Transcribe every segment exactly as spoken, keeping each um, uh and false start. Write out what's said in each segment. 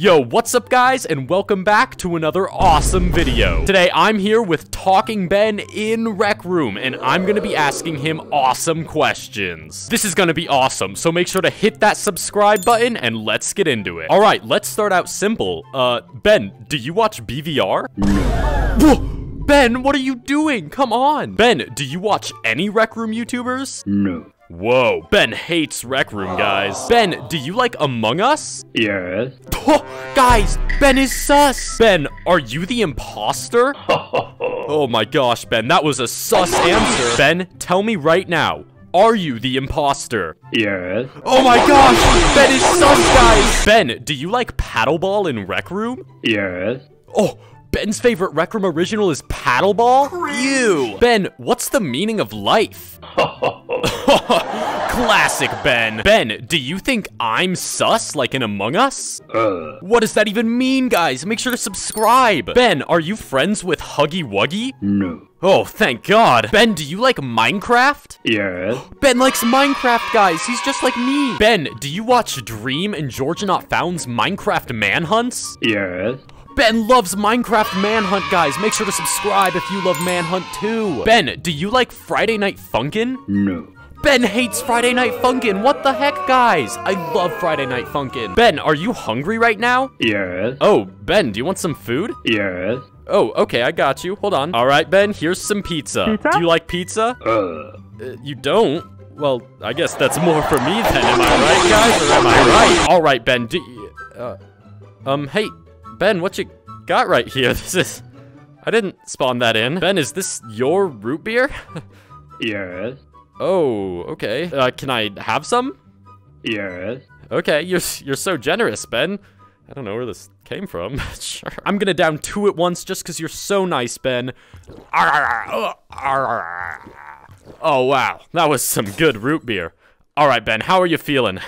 Yo, what's up guys, and welcome back to another awesome video. Today I'm here with Talking Ben in Rec Room, and I'm gonna be asking him awesome questions. This is gonna be awesome, so make sure to hit that subscribe button and let's get into it. Alright, let's start out simple. Uh, Ben, do you watch B V R? No. Ben, what are you doing? Come on. Ben, do you watch any Rec Room YouTubers? No. Whoa, Ben hates Rec Room, guys. Aww. Ben, do you like Among Us? Yes. Oh, guys, Ben is sus. Ben, are you the imposter? Oh my gosh, Ben, that was a sus answer. Ben, tell me right now, are you the imposter? Yes. Oh my gosh, Ben is sus, guys. Ben, do you like Paddleball in Rec Room? Yes. Oh, Ben's favorite Rec Room original is Paddleball? Ew. Ben, what's the meaning of life? Classic Ben. Ben, do you think I'm sus like in Among Us? Uh. What does that even mean, guys? Make sure to subscribe. Ben, are you friends with Huggy Wuggy? No. Oh, thank God. Ben, do you like Minecraft? Yes. Ben likes Minecraft, guys. He's just like me. Ben, do you watch Dream and Georgia Not Found's Minecraft Manhunts? Yes. Ben loves Minecraft Manhunt, guys. Make sure to subscribe if you love Manhunt too. Ben, do you like Friday Night Funkin'? No. Ben hates Friday Night Funkin'. What the heck, guys? I love Friday Night Funkin'. Ben, are you hungry right now? Yes. Oh, Ben, do you want some food? Yes. Oh, okay, I got you. Hold on. All right, Ben, here's some pizza. Pizza? Do you like pizza? Uh. Uh, you don't? Well, I guess that's more for me then. Am I right, guys? Or am I right? All right, Ben, do you... Uh, um, hey... Ben, what you got right here? This is... I didn't spawn that in. Ben, is this your root beer? Yes. Oh, okay. Uh, can I have some? Yes. Okay, you're, you're so generous, Ben. I don't know where this came from. Sure. I'm gonna down two at once just because you're so nice, Ben. Oh, wow. That was some good root beer. All right, Ben, how are you feeling?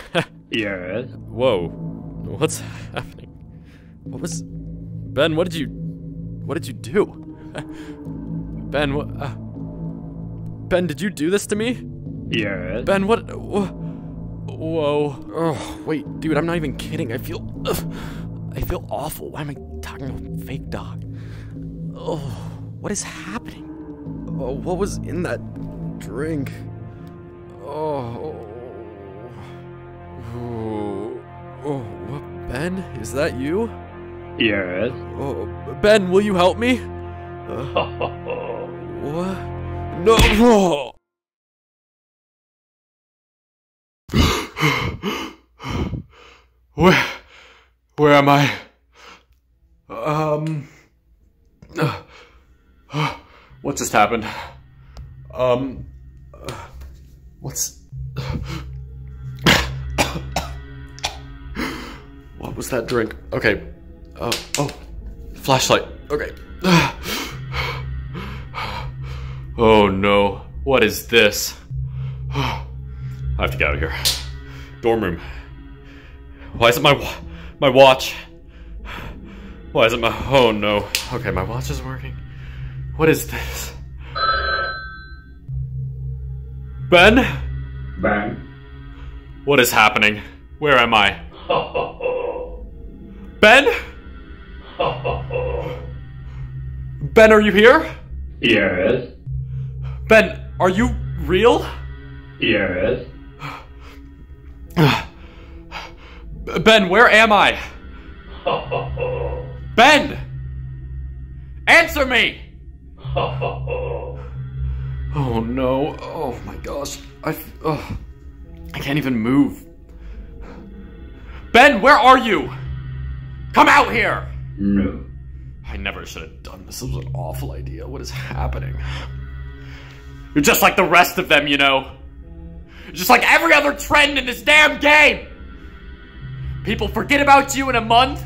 Yes. Whoa. What's happening? What was... Ben, what did you... What did you do? Ben, what... Uh, Ben, did you do this to me? Yeah. Ben, what... Wh whoa. Oh, wait, dude, I'm not even kidding. I feel... Ugh, I feel awful. Why am I talking to a fake dog? Oh, what is happening? Oh, what was in that drink? Oh... Oh... Oh, what... Ben, is that you? Yes. Oh, Ben, will you help me? Uh, what? No. Oh. Where? Where am I? Um. Uh, uh, what just happened? Um. Uh, what's? Uh, what was that drink? Okay. Uh, oh, flashlight. Okay. Oh no. What is this? I have to get out of here. Dorm room. Why isn't my wa my watch? Why isn't my? Oh no. Okay, my watch is working. What is this? Ben? Ben. What is happening? Where am I? Ben? Ben, are you here? Yes. Ben, are you real? Yes. Ben, where am I? Ben! Answer me! Oh no, oh my gosh, I, oh, I can't even move. Ben, where are you? Come out here! No. I never should have done this. This was an awful idea. What is happening? You're just like the rest of them, you know? Just like every other trend in this damn game! People forget about you in a month.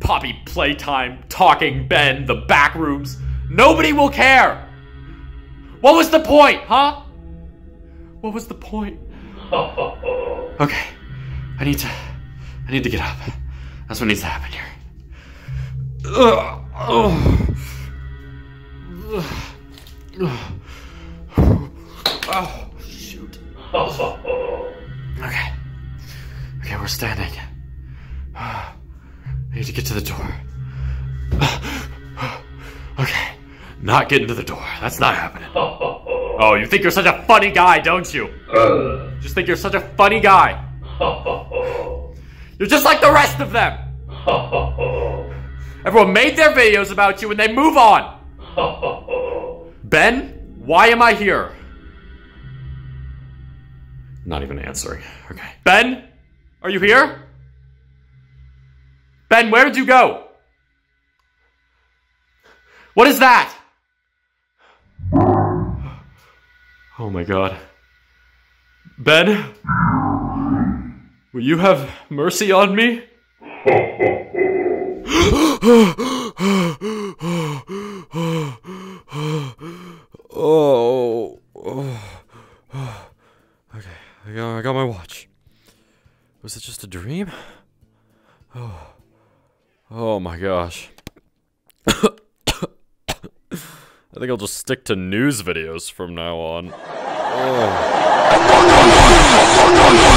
Poppy Playtime, Talking Ben, the Backrooms. Nobody will care! What was the point, huh? What was the point? Okay. I need to... I need to get up. That's what needs to happen here. Ugh, oh. Ugh. Oh, shoot. Okay. Okay, we're standing. I need to get to the door. Okay. Not getting to the door. That's not happening. Oh, you think you're such a funny guy, don't you? Uh. Just think you're such a funny guy. You're just like the rest of them. Everyone made their videos about you and they move on. Ben, why am I here? Not even answering. Okay. Ben, are you here? Ben, where did you go? What is that? Oh my god. Ben? Will you have mercy on me? Oh. Okay, I got, I got my watch. Was it just a dream? Oh. Oh my gosh. I think I'll just stick to news videos from now on. Oh.